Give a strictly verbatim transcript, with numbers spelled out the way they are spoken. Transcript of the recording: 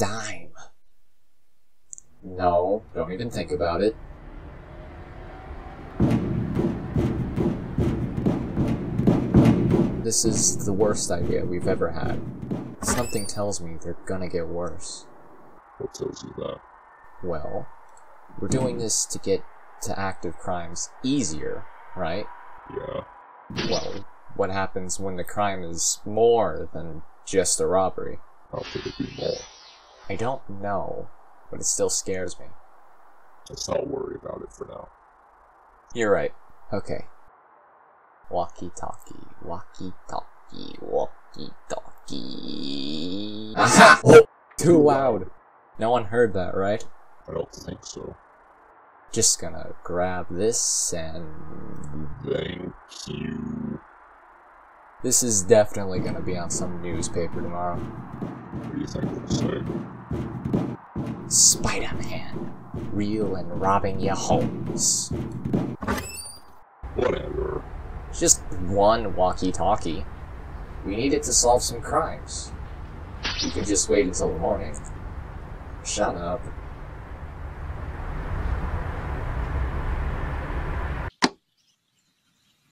dime. No, don't even think about it. This is the worst idea we've ever had. Something tells me they're gonna get worse. What tells you that? Well, we're doing this to get to active crimes easier, right? Yeah. Well, what happens when the crime is more than just a robbery? How could it be more? I don't know, but it still scares me. Let's not worry about it for now. You're right. Okay. Walkie-talkie, walkie-talkie, walkie-talkie. Ah! Oh! Too loud! No one heard that, right? I don't think so. Just gonna grab this and... Thank you. This is definitely gonna be on some newspaper tomorrow. What do you think it'll say? Spider-Man, real and robbing your homes. Whatever. Just one walkie-talkie. We need it to solve some crimes. You can just wait until the morning. Shut up.